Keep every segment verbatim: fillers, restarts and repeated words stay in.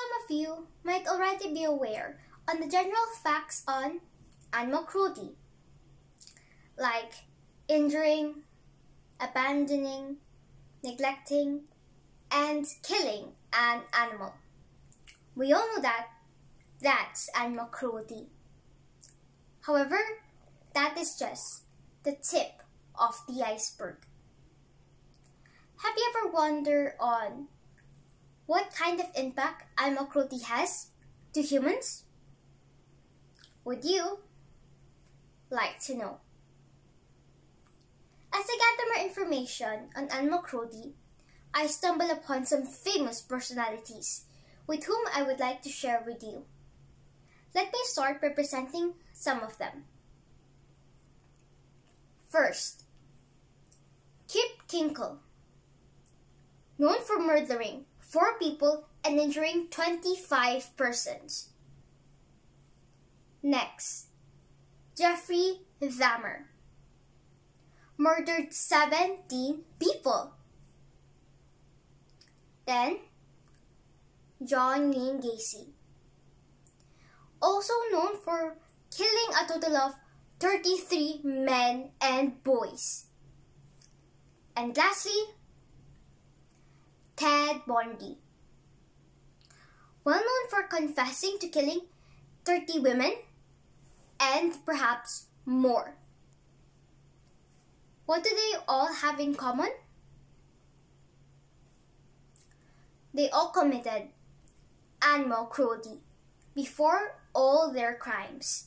Some of you might already be aware on the general facts on animal cruelty, like injuring, abandoning, neglecting, and killing an animal. We all know that that's animal cruelty. However, that is just the tip of the iceberg. Have you ever wondered on what kind of impact animal cruelty has to humans? Would you like to know? As I gather more information on animal cruelty, I stumble upon some famous personalities with whom I would like to share with you. Let me start by presenting some of them. First, Kip Kinkel, known for murdering four people and injuring twenty-five persons. Next, Jeffrey Dahmer, murdered seventeen people. Then, John Wayne Gacy, also known for killing a total of thirty-three men and boys. And lastly, Ted Bundy, well known for confessing to killing thirty women and perhaps more. What do they all have in common? They all committed animal cruelty before all their crimes.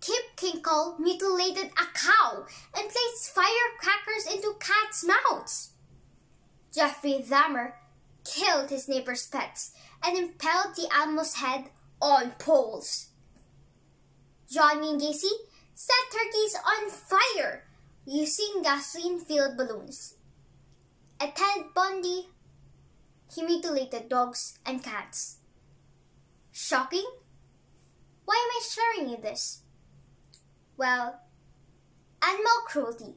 Kip Kinkel mutilated a cow and placed firecrackers into cats' mouths. Jeffrey Dahmer killed his neighbor's pets and impaled the animal's head on poles. John Wayne Gacy set turkeys on fire using gasoline-filled balloons. At Ted Bundy, he mutilated dogs and cats. Shocking? Why am I sharing you this? Well, animal cruelty,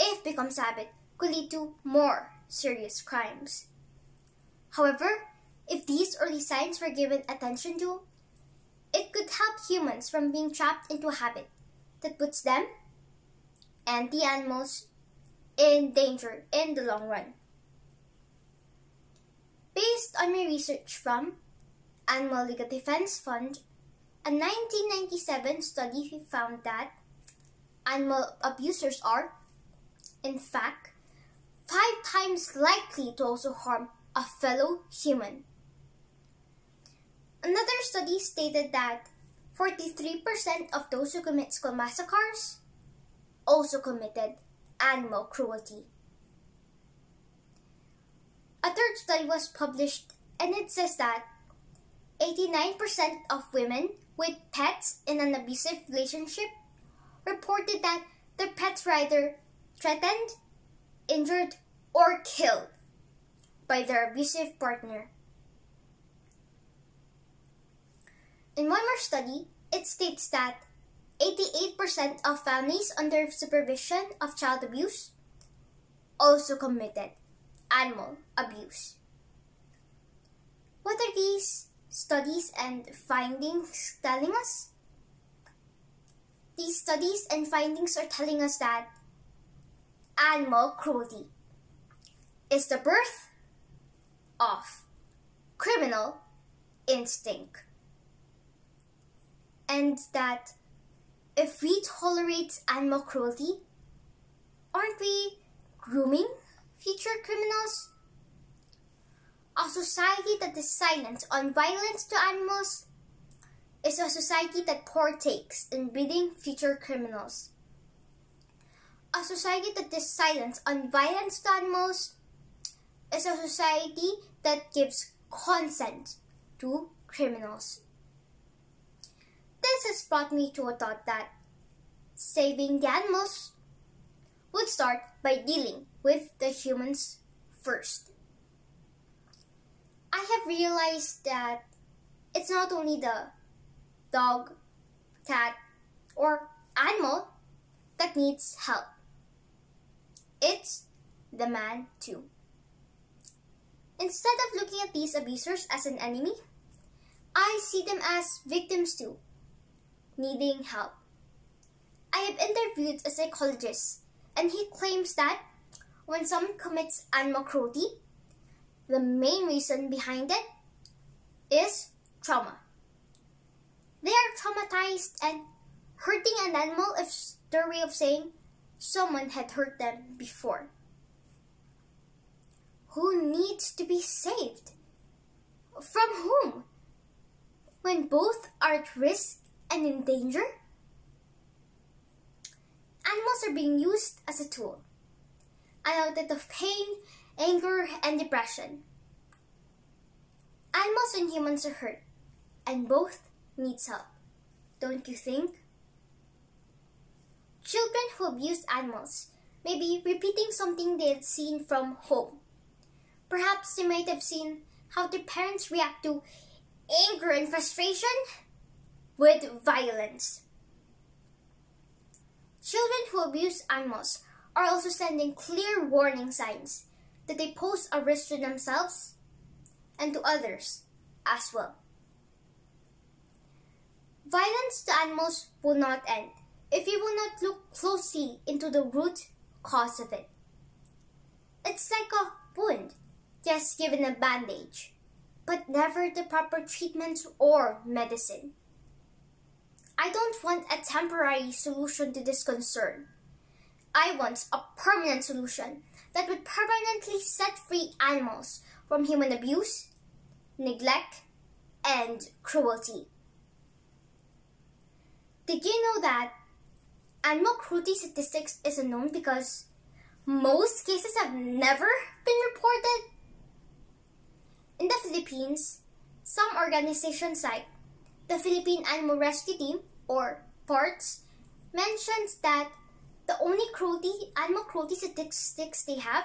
if it becomes habit, could lead to more serious crimes. However, if these early signs were given attention to, it could help humans from being trapped into a habit that puts them and the animals in danger in the long run. Based on my research from Animal Legal Defense Fund, a nineteen ninety-seven study found that animal abusers are, in fact, five times likely to also harm a fellow human. Another study stated that forty-three percent of those who commit school massacres also committed animal cruelty. A third study was published and it says that eighty-nine percent of women with pets in an abusive relationship reported that their pets were either threatened, injured, or killed by their abusive partner. In one more study, it states that eighty-eight percent of families under supervision of child abuse also committed animal abuse. What are these studies and findings telling us? These studies and findings are telling us that animal cruelty is the birth of criminal instinct, and that if we tolerate animal cruelty, aren't we grooming future criminals? A society that is silent on violence to animals is a society that partakes in breeding future criminals. A society that is silent on violence to animals is a society that gives consent to criminals. This has brought me to a thought that saving the animals would start by dealing with the humans first. I have realized that it's not only the dog, cat, or animal that needs help. It's the man too. Instead of looking at these abusers as an enemy, I see them as victims too, needing help. I have interviewed a psychologist, and he claims that when someone commits animal cruelty, the main reason behind it is trauma. They are traumatized, and hurting an animal is their way of saying someone had hurt them before. Who needs to be saved? From whom? When both are at risk and in danger? Animals are being used as a tool, an outlet of pain, anger, and depression. Animals and humans are hurt, and both need help, don't you think? Children who abuse animals may be repeating something they had seen from home. Perhaps they might have seen how their parents react to anger and frustration with violence. Children who abuse animals are also sending clear warning signs that they pose a risk to themselves and to others as well. Violence to animals will not end if you will not look closely into the root cause of it. It's like a wound, just given a bandage, but never the proper treatment or medicine. I don't want a temporary solution to this concern. I want a permanent solution that would permanently set free animals from human abuse, neglect, and cruelty. Did you know that animal cruelty statistics is unknown because most cases have never been reported? In the Philippines, some organizations like the Philippine Animal Rescue Team, or PARTS, mentions that the only cruelty, animal cruelty statistics they have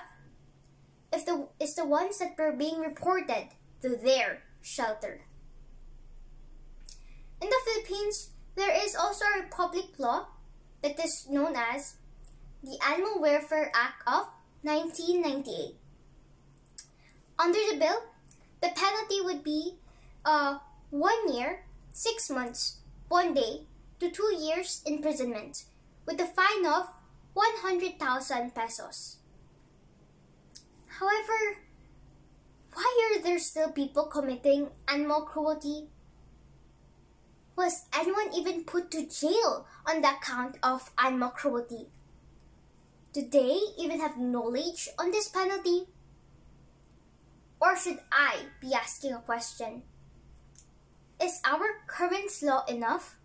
if the, is the ones that were being reported to their shelter. In the Philippines, there is also a public law that is known as the Animal Welfare Act of nineteen ninety-eight. Under the bill, the penalty would be uh, one year, six months, one day, to two years imprisonment, with a fine of one hundred thousand pesos. However, why are there still people committing animal cruelty? Was anyone even put to jail on the account of animal cruelty? Do they even have knowledge on this penalty? Or should I be asking a question? Is our current law enough?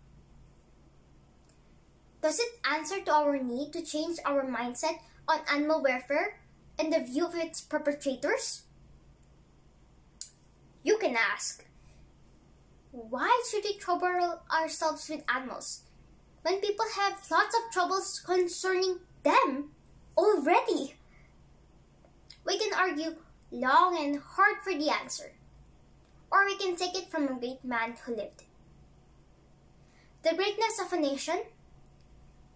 Does it answer to our need to change our mindset on animal welfare and the view of its perpetrators? You can ask, why should we trouble ourselves with animals when people have lots of troubles concerning them already? We can argue long and hard for the answer, or we can take it from a great man who lived. The greatness of a nation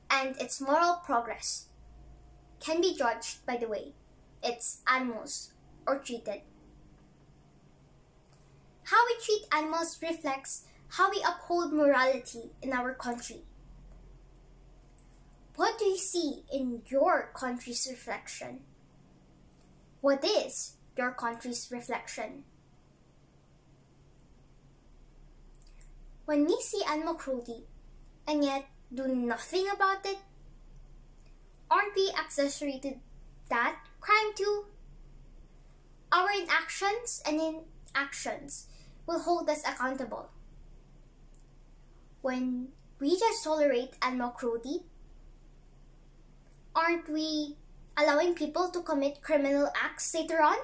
and its moral progress can be judged by the way its animals are treated. How we treat animals reflects how we uphold morality in our country. What do you see in your country's reflection? What is your country's reflection? When we see animal cruelty and yet do nothing about it, aren't we accessory to that crime too? Our inactions and inactions will hold us accountable. When we just tolerate animal cruelty, aren't we allowing people to commit criminal acts later on?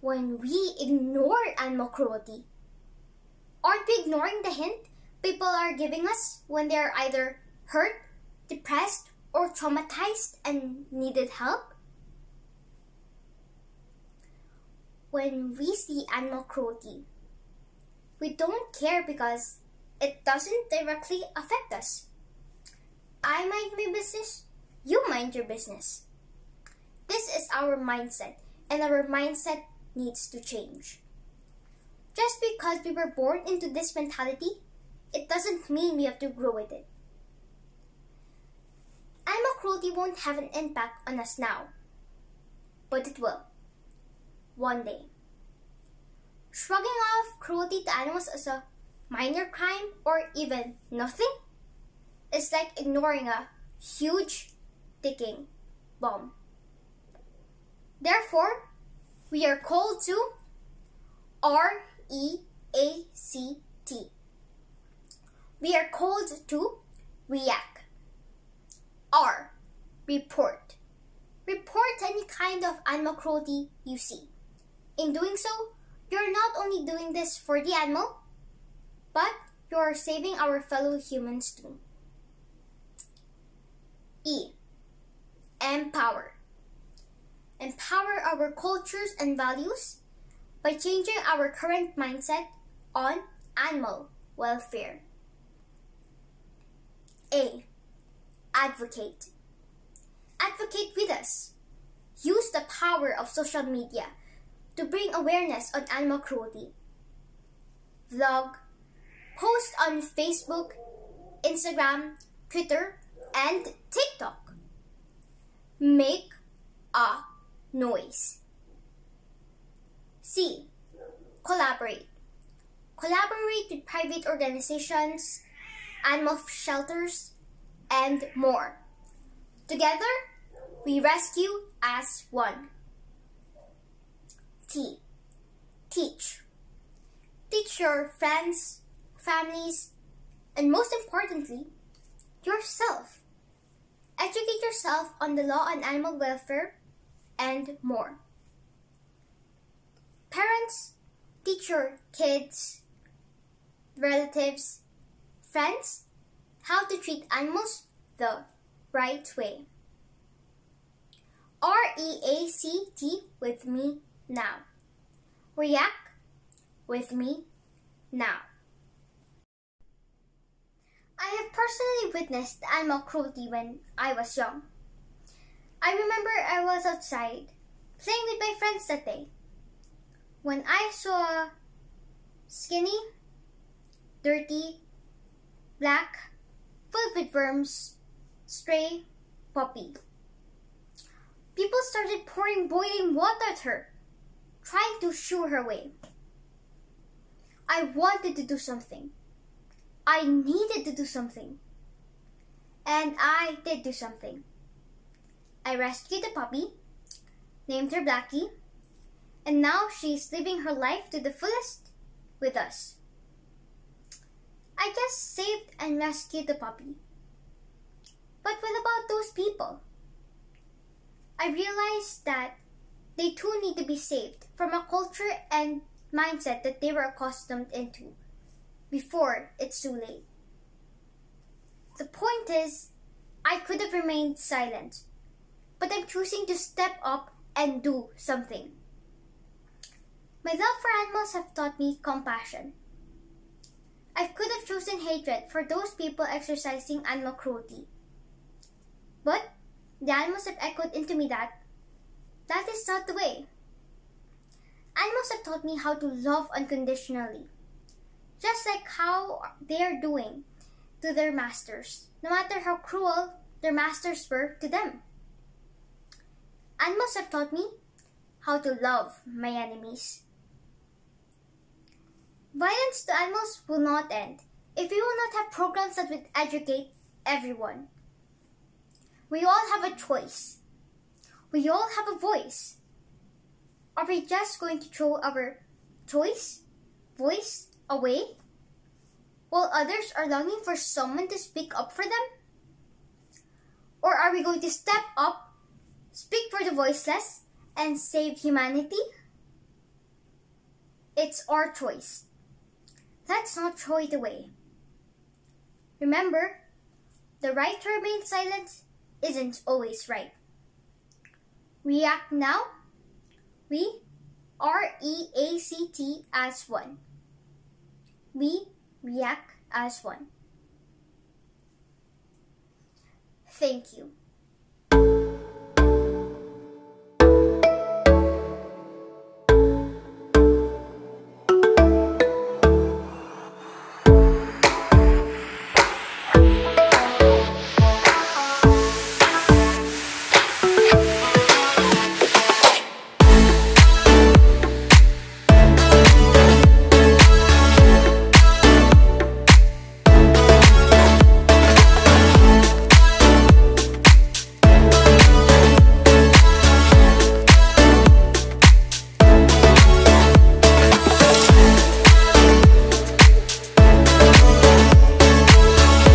When we ignore animal cruelty, aren't we ignoring the hint people are giving us when they are either hurt, depressed, or traumatized and needed help? When we see animal cruelty, we don't care because it doesn't directly affect us. I mind my business, you mind your business. This is our mindset and our mindset needs to change. Just because we were born into this mentality, it doesn't mean we have to grow with it. Animal cruelty won't have an impact on us now, but it will. One day. Shrugging off cruelty to animals as a minor crime or even nothing is like ignoring a huge ticking bomb. Therefore, we are called to R E A C T. We are called to react. R. Report. Report any kind of animal cruelty you see. In doing so, you're not only doing this for the animal, but you're saving our fellow humans too. E. Empower. Empower our cultures and values by changing our current mindset on animal welfare. A. Advocate. Advocate with us. Use the power of social media to bring awareness on animal cruelty. Vlog, post on Facebook, Instagram, Twitter, and TikTok. Make a noise. C. Collaborate. Collaborate with private organizations, animal shelters, and more. Together, we rescue as one. T. Teach. Teach your friends, families, and most importantly, yourself. Educate yourself on the law on animal welfare and more. Parents, teach your kids, relatives, friends how to treat animals the right way. R E A C T with me now. React with me now. I have personally witnessed animal cruelty when I was young. I remember I was outside playing with my friends that day when I saw a skinny, dirty, black, filled with worms, stray puppy. People started pouring boiling water at her, trying to shoo her away. I wanted to do something. I needed to do something. And I did do something. I rescued the puppy, named her Blackie, and now she's living her life to the fullest with us. I just saved and rescued the puppy. But what about those people? I realized that they too need to be saved from a culture and mindset that they were accustomed into before it's too late. The point is, I could have remained silent, but I'm choosing to step up and do something. My love for animals have taught me compassion. I could have chosen hatred for those people exercising animal cruelty. But the animals have echoed into me that that is not the way. Animals have taught me how to love unconditionally, just like how they are doing to their masters, no matter how cruel their masters were to them. Animals have taught me how to love my enemies. Violence to animals will not end if we will not have programs that will educate everyone. We all have a choice. We all have a voice. Are we just going to throw our choice, voice away while others are longing for someone to speak up for them? Or are we going to step up, speak for the voiceless, and save humanity? It's our choice. Let's not throw it away. Remember, the right to remain silent isn't always right. React now. We R E A C T as one. We react as one. Thank you.